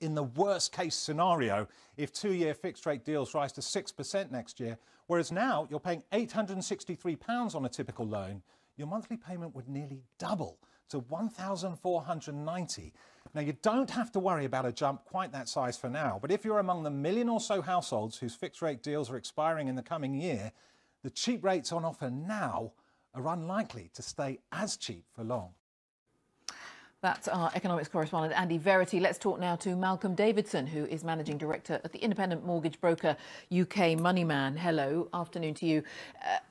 in the worst-case scenario if two-year fixed-rate deals rise to 6% next year, whereas now you're paying £863 on a typical loan, your monthly payment would nearly double to £1,490. Now, you don't have to worry about a jump quite that size for now, but if you're among the million or so households whose fixed-rate deals are expiring in the coming year, the cheap rates on offer now are unlikely to stay as cheap for long. That's our economics correspondent, Andy Verity. Let's talk now to Malcolm Davidson, who is Managing Director at the independent mortgage broker UK Moneyman. Hello, afternoon to you.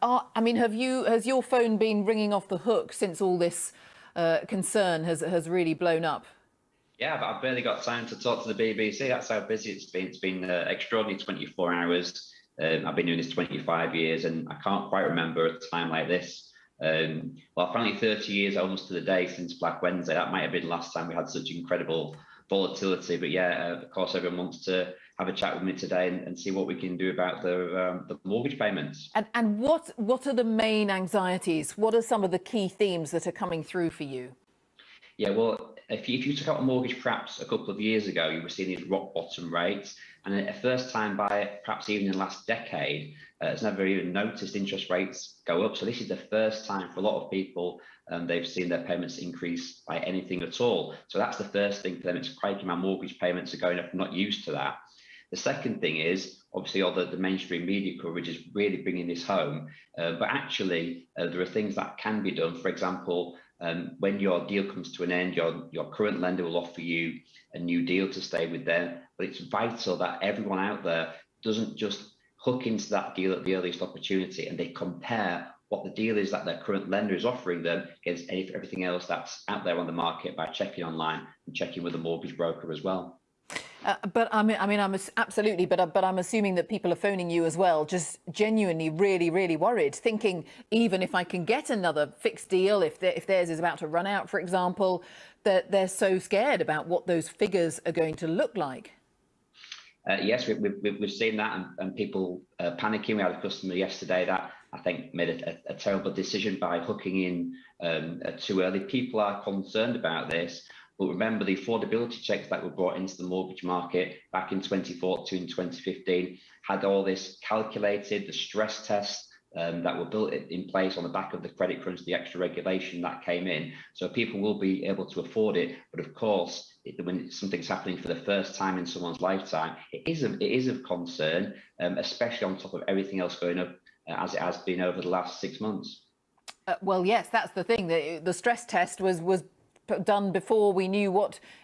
Has your phone been ringing off the hook since all this concern has really blown up? Yeah, but I've barely got time to talk to the BBC. That's how busy it's been. It's been an extraordinary 24 hours. I've been doing this 25 years, and I can't quite remember a time like this. Apparently 30 years almost to the day since Black Wednesday. That might have been the last time we had such incredible volatility. But yeah, of course, everyone wants to have a chat with me today and see what we can do about the mortgage payments. And what are the main anxieties? What are some of the key themes that are coming through for you? Yeah, well, if you took out a mortgage perhaps a couple of years ago, you were seeing these rock bottom rates, and a first-time buyer, perhaps even in the last decade, has never even noticed interest rates go up. So this is the first time for a lot of people they've seen their payments increase by anything at all. So that's the first thing for them. It's crikey, my mortgage payments are going up. I'm not used to that. The second thing is, obviously, all the mainstream media coverage is really bringing this home. But actually, there are things that can be done. For example, when your deal comes to an end, your current lender will offer you a new deal to stay with them. But it's vital that everyone out there doesn't just hook into that deal at the earliest opportunity, and they compare what the deal is that their current lender is offering them against everything else that's out there on the market by checking online and checking with a mortgage broker as well. But I'm assuming that people are phoning you as well, just genuinely really worried, thinking even if I can get another fixed deal, if theirs is about to run out, for example, that they're so scared about what those figures are going to look like. Yes, we've seen that, and people panicking. We had a customer yesterday that I think made a terrible decision by hooking in too early. People are concerned about this. But remember, the affordability checks that were brought into the mortgage market back in 2014 and 2015 had all this calculated, the stress tests that were built in place on the back of the credit crunch, the extra regulation that came in. So people will be able to afford it. But of course, when something's happening for the first time in someone's lifetime, it is of concern, especially on top of everything else going up as it has been over the last 6 months. Well, yes, that's the thing. The stress test was done before we knew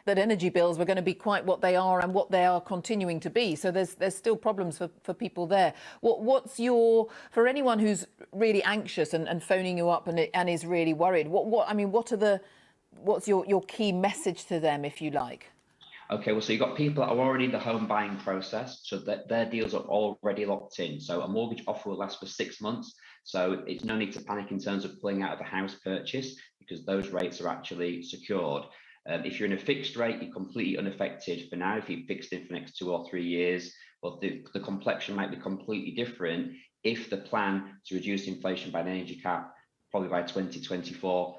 that energy bills were going to be quite what they are and what they are continuing to be. So there's still problems for people there. For anyone who's really anxious and phoning you up and is really worried, what's your key message to them, if you like? Okay, well, so you've got people that are already in the home buying process, so that their deals are already locked in. So a mortgage offer will last for 6 months. So it's no need to panic in terms of pulling out of a house purchase, because those rates are actually secured. If you're in a fixed rate, you're completely unaffected for now. If you fixed in for the next 2 or 3 years, well, the complexion might be completely different if the plan to reduce inflation by an energy cap, probably by 2024,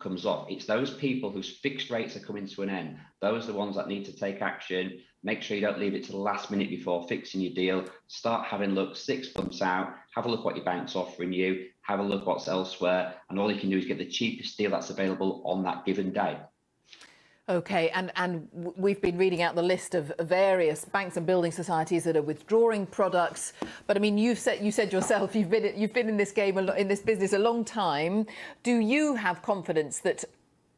comes off. It's those people whose fixed rates are coming to an end. Those are the ones that need to take action. Make sure you don't leave it to the last minute before fixing your deal. Start having a look 6 months out. Have a look what your bank's offering you. Have a look what's elsewhere. And all you can do is get the cheapest deal that's available on that given day. OK, and we've been reading out the list of various banks and building societies that are withdrawing products. But I mean, you said yourself you've been in this game, in this business a long time. Do you have confidence that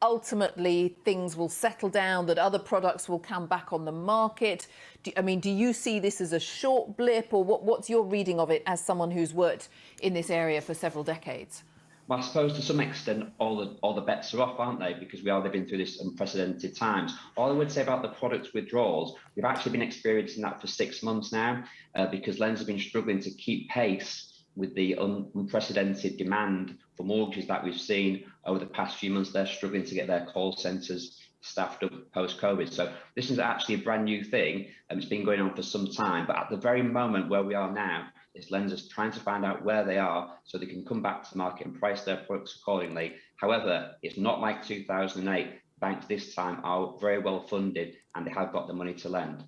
ultimately things will settle down, that other products will come back on the market? Do you see this as a short blip, or what's your reading of it as someone who's worked in this area for several decades? Well, I suppose to some extent all the bets are off, aren't they? Because we are living through this unprecedented times. All I would say about the product withdrawals, we've actually been experiencing that for 6 months now, because lenders have been struggling to keep pace with the unprecedented demand for mortgages that we've seen over the past few months. They're struggling to get their call centres staffed up post-COVID. So this is actually a brand new thing, and it's been going on for some time. But at the very moment where we are now, it's lenders trying to find out where they are so they can come back to the market and price their products accordingly. However, it's not like 2008. banks this time are very well funded and they have got the money to lend.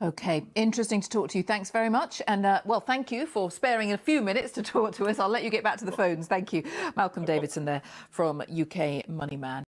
OK, interesting to talk to you. Thanks very much. And, well, thank you for sparing a few minutes to talk to us. I'll let you get back to the phones. Thank you. Malcolm Davidson there from UK Moneyman.